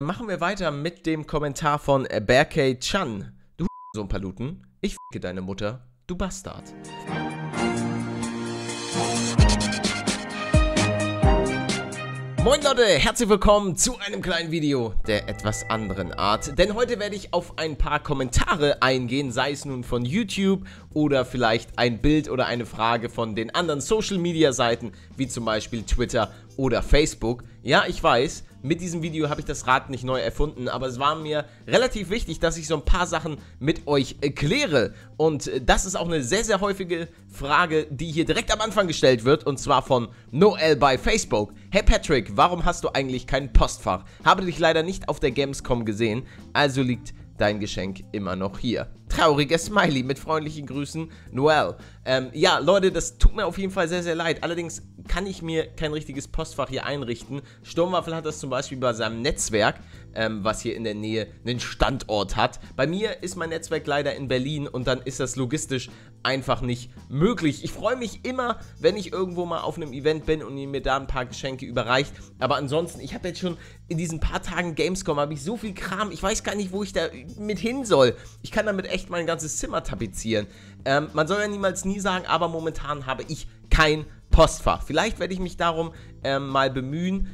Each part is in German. Machen wir weiter mit dem Kommentar von Berkay-Chan. Du so ein Paluten, ich ficke deine Mutter, du Bastard. Moin Leute, herzlich willkommen zu einem kleinen Video der etwas anderen Art, denn heute werde ich auf ein paar Kommentare eingehen, sei es nun von YouTube oder vielleicht ein Bild oder eine Frage von den anderen Social Media Seiten, wie zum Beispiel Twitter oder Facebook. Ja, ich weiß, mit diesem Video habe ich das Rad nicht neu erfunden, aber es war mir relativ wichtig, dass ich so ein paar Sachen mit euch kläre. Und das ist auch eine sehr, sehr häufige Frage, die hier direkt am Anfang gestellt wird, und zwar von Noel bei Facebook. Hey Patrick, warum hast du eigentlich kein Postfach? Habe dich leider nicht auf der Gamescom gesehen, also liegt dein Geschenk immer noch hier. Trauriger Smiley mit freundlichen Grüßen, Noel. Ja, Leute, das tut mir auf jeden Fall sehr, sehr leid. Allerdings kann ich mir kein richtiges Postfach hier einrichten. Sturmwaffel hat das zum Beispiel bei seinem Netzwerk, was hier in der Nähe einen Standort hat. Bei mir ist mein Netzwerk leider in Berlin und dann ist das logistisch einfach nicht möglich. Ich freue mich immer, wenn ich irgendwo mal auf einem Event bin und mir da ein paar Geschenke überreicht. Aber ansonsten, ich habe jetzt schon in diesen paar Tagen Gamescom, habe ich so viel Kram. Ich weiß gar nicht, wo ich da mit hin soll. Ich kann damit echt mein ganzes Zimmer tapezieren. Man soll ja nie sagen, aber momentan habe ich kein Postfach. Vielleicht werde ich mich darum mal bemühen,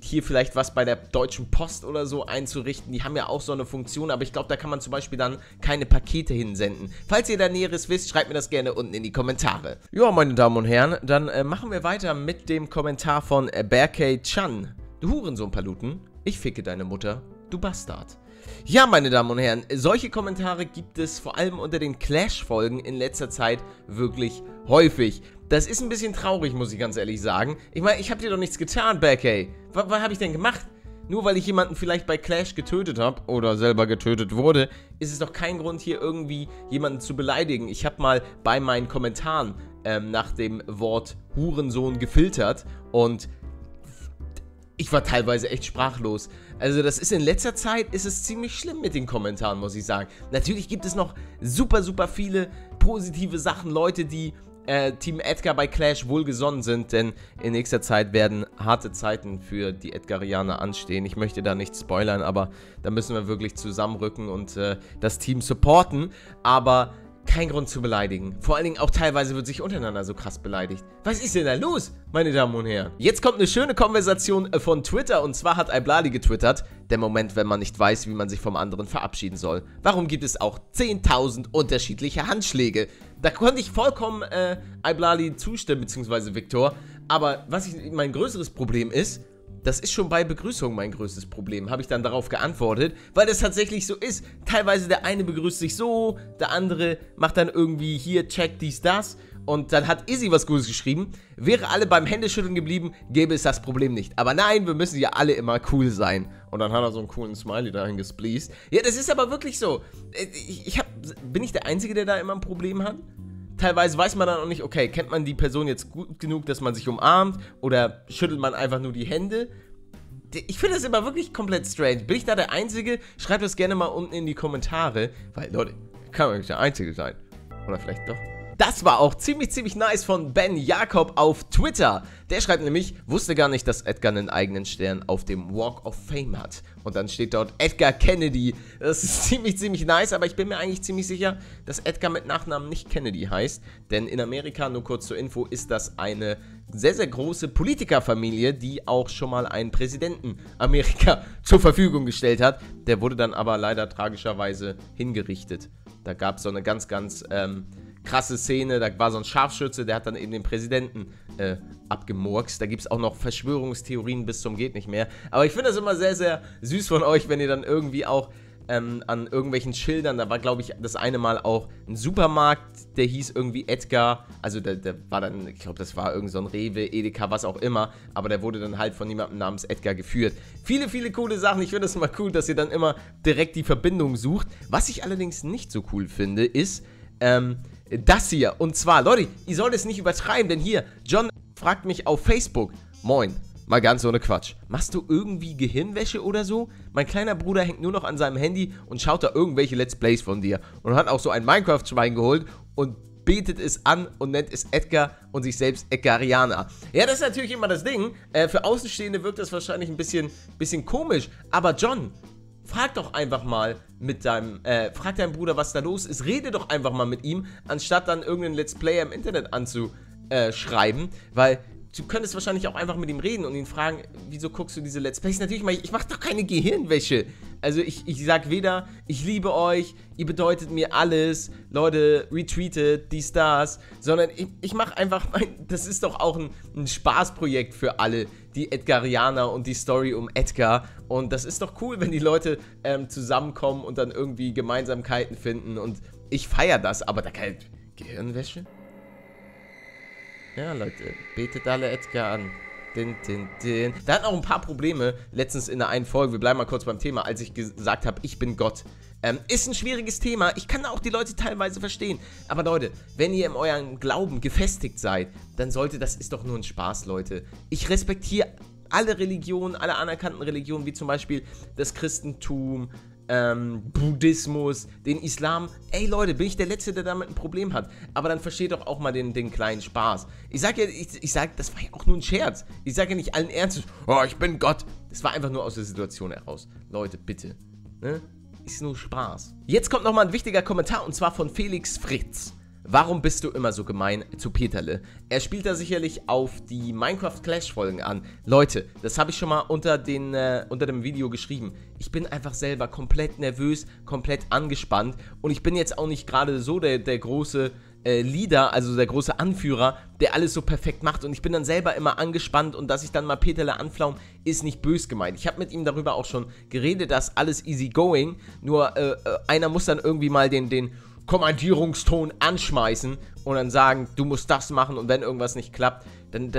hier vielleicht was bei der Deutschen Post oder so einzurichten. Die haben ja auch so eine Funktion, aber ich glaube, da kann man zum Beispiel dann keine Pakete hinsenden. Falls ihr da Näheres wisst, schreibt mir das gerne unten in die Kommentare. Ja, meine Damen und Herren, dann machen wir weiter mit dem Kommentar von Berkay-Chan. Du Hurensohn Paluten, ich ficke deine Mutter, du Bastard. Ja, meine Damen und Herren, solche Kommentare gibt es vor allem unter den Clash-Folgen in letzter Zeit wirklich häufig. Das ist ein bisschen traurig, muss ich ganz ehrlich sagen. Ich meine, ich habe dir doch nichts getan, Berkay. Was habe ich denn gemacht? Nur weil ich jemanden vielleicht bei Clash getötet habe oder selber getötet wurde, ist es doch kein Grund, hier irgendwie jemanden zu beleidigen. Ich habe mal bei meinen Kommentaren nach dem Wort Hurensohn gefiltert und ich war teilweise echt sprachlos. Also das ist in letzter Zeit, ist es ziemlich schlimm mit den Kommentaren, muss ich sagen. Natürlich gibt es noch super, super viele positive Sachen. Leute, die Team Edgar bei Clash wohlgesonnen sind, denn in nächster Zeit werden harte Zeiten für die Edgarianer anstehen. Ich möchte da nicht spoilern, aber da müssen wir wirklich zusammenrücken und das Team supporten. Aber kein Grund zu beleidigen. Vor allen Dingen auch teilweise wird sich untereinander so krass beleidigt. Was ist denn da los, meine Damen und Herren? Jetzt kommt eine schöne Konversation von Twitter, und zwar hat iBlali getwittert: der Moment, wenn man nicht weiß, wie man sich vom anderen verabschieden soll. Warum gibt es auch 10.000 unterschiedliche Handschläge? Da konnte ich vollkommen iBlali zustimmen, beziehungsweise Viktor. Aber was mein größeres Problem ist, das ist schon bei Begrüßung mein größtes Problem, habe ich dann darauf geantwortet, weil das tatsächlich so ist. Teilweise der eine begrüßt sich so, der andere macht dann irgendwie hier, check dies, das. Und dann hat Izzy was Gutes geschrieben: wäre alle beim Händeschütteln geblieben, gäbe es das Problem nicht. Aber nein, wir müssen ja alle immer cool sein. Und dann hat er so einen coolen Smiley dahin gespleased. Ja, das ist aber wirklich so. Bin ich der Einzige, der da immer ein Problem hat? Teilweise weiß man dann auch nicht, okay, kennt man die Person jetzt gut genug, dass man sich umarmt, oder schüttelt man einfach nur die Hände? Ich finde das immer wirklich komplett strange. Bin ich da der Einzige? Schreibt das gerne mal unten in die Kommentare, weil, Leute, kann man nicht der Einzige sein. Oder vielleicht doch. Das war auch ziemlich, ziemlich nice von Ben Jakob auf Twitter. Der schreibt nämlich: wusste gar nicht, dass Edgar einen eigenen Stern auf dem Walk of Fame hat. Und dann steht dort Edgar Kennedy. Das ist ziemlich, ziemlich nice, aber ich bin mir eigentlich ziemlich sicher, dass Edgar mit Nachnamen nicht Kennedy heißt. Denn in Amerika, nur kurz zur Info, ist das eine sehr, sehr große Politikerfamilie, die auch schon mal einen Präsidenten Amerika zur Verfügung gestellt hat. Der wurde dann aber leider tragischerweise hingerichtet. Da gab es so eine ganz, ganz krasse Szene, da war so ein Scharfschütze, der hat dann eben den Präsidenten abgemurkst. Da gibt es auch noch Verschwörungstheorien bis zum geht nicht mehr. Aber ich finde das immer sehr, sehr süß von euch, wenn ihr dann irgendwie auch an irgendwelchen Schildern, da war, glaube ich, das eine Mal auch ein Supermarkt, der hieß irgendwie Edgar, also der war dann, ich glaube, das war irgend so ein Rewe, Edeka, was auch immer, aber der wurde dann halt von jemandem namens Edgar geführt. Viele, viele coole Sachen. Ich finde das immer cool, dass ihr dann immer direkt die Verbindung sucht. Was ich allerdings nicht so cool finde, ist, das hier, und zwar, Leute, ihr sollt es nicht übertreiben, denn hier, John fragt mich auf Facebook: moin, mal ganz ohne Quatsch, machst du irgendwie Gehirnwäsche oder so? Mein kleiner Bruder hängt nur noch an seinem Handy und schaut da irgendwelche Let's Plays von dir und hat auch so ein Minecraft-Schwein geholt und betet es an und nennt es Edgar und sich selbst Edgarianer. Ja, das ist natürlich immer das Ding. Für Außenstehende wirkt das wahrscheinlich ein bisschen komisch. Aber John, frag doch einfach mal mit deinem, frag deinen Bruder, was da los ist. Rede doch einfach mal mit ihm, anstatt dann irgendeinen Let's Player im Internet anzuschreiben, weil du könntest wahrscheinlich auch einfach mit ihm reden und ihn fragen, wieso guckst du diese Let's Plays? Natürlich, ich mache doch keine Gehirnwäsche. Also ich sag weder, ich liebe euch, ihr bedeutet mir alles, Leute, retweetet, die Stars, sondern ich mache einfach, das ist doch auch ein Spaßprojekt für alle, die Edgarianer und die Story um Edgar. Und das ist doch cool, wenn die Leute zusammenkommen und dann irgendwie Gemeinsamkeiten finden. Und ich feiere das, aber da keine Gehirnwäsche? Ja, Leute, betet alle Edgar an. Din, din, din. Da hatten auch ein paar Probleme letztens in der einen Folge. Wir bleiben mal kurz beim Thema, als ich gesagt habe, ich bin Gott. Ist ein schwieriges Thema. Ich kann auch die Leute teilweise verstehen. Aber Leute, wenn ihr in eurem Glauben gefestigt seid, dann sollte, das ist doch nur ein Spaß, Leute. Ich respektiere alle Religionen, alle anerkannten Religionen, wie zum Beispiel das Christentum, Buddhismus, den Islam. Ey Leute, bin ich der Letzte, der damit ein Problem hat. Aber dann versteht doch auch mal den kleinen Spaß. Ich sag ja, das war ja auch nur ein Scherz. Ich sag ja nicht allen Ernstes, oh, ich bin Gott. Das war einfach nur aus der Situation heraus. Leute, bitte. Ne? Ist nur Spaß. Jetzt kommt nochmal ein wichtiger Kommentar, und zwar von Felix Fritz. Warum bist du immer so gemein zu Peterle? Er spielt da sicherlich auf die Minecraft Clash Folgen an. Leute, das habe ich schon mal unter dem Video geschrieben. Ich bin einfach selber komplett nervös, komplett angespannt. Und ich bin jetzt auch nicht gerade so der große Leader, also der große Anführer, der alles so perfekt macht. Und ich bin dann selber immer angespannt, und dass ich dann mal Peterle anflaume, ist nicht bös gemeint. Ich habe mit ihm darüber auch schon geredet, dass alles easy going. Nur einer muss dann irgendwie mal den Kommandierungston anschmeißen und dann sagen, du musst das machen, und wenn irgendwas nicht klappt, dann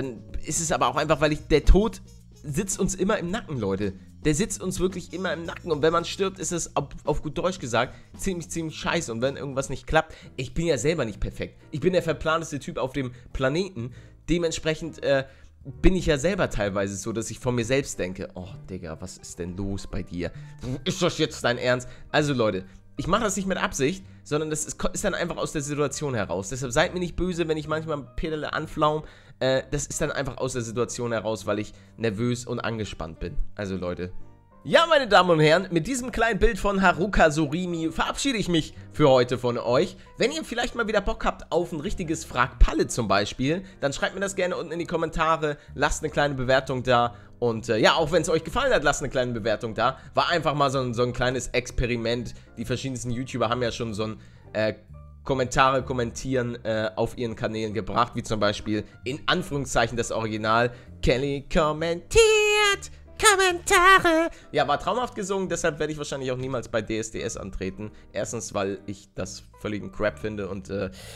ist es aber auch einfach, weil der Tod sitzt uns immer im Nacken, Leute. Der sitzt uns wirklich immer im Nacken, und wenn man stirbt, ist es, auf gut Deutsch gesagt, ziemlich scheiße, und wenn irgendwas nicht klappt, ich bin ja selber nicht perfekt. Ich bin der verplanteste Typ auf dem Planeten, dementsprechend, bin ich ja selber teilweise so, dass ich von mir selbst denke, oh, Digga, was ist denn los bei dir? Ist das jetzt dein Ernst? Also, Leute, ich mache das nicht mit Absicht, sondern das ist dann einfach aus der Situation heraus. Deshalb seid mir nicht böse, wenn ich manchmal Peterle anflaume. Das ist dann einfach aus der Situation heraus, weil ich nervös und angespannt bin. Also Leute. Ja, meine Damen und Herren, mit diesem kleinen Bild von Haruka Surimi verabschiede ich mich für heute von euch. Wenn ihr vielleicht mal wieder Bock habt auf ein richtiges Frag Palle zum Beispiel, dann schreibt mir das gerne unten in die Kommentare, lasst eine kleine Bewertung da. Und ja, auch wenn es euch gefallen hat, lasst eine kleine Bewertung da. War einfach mal so ein kleines Experiment. Die verschiedensten YouTuber haben ja schon so ein Kommentare kommentieren auf ihren Kanälen gebracht, wie zum Beispiel in Anführungszeichen das Original. Kelly kommentiert Kommentare. Ja, war traumhaft gesungen, deshalb werde ich wahrscheinlich auch niemals bei DSDS antreten. Erstens, weil ich das völligen Crap finde, und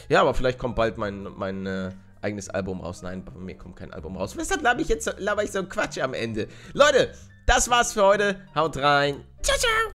ja, aber vielleicht kommt bald mein eigenes Album raus. Nein, bei mir kommt kein Album raus. Weshalb laber ich so einen Quatsch am Ende? Leute, das war's für heute. Haut rein. Ciao, ciao.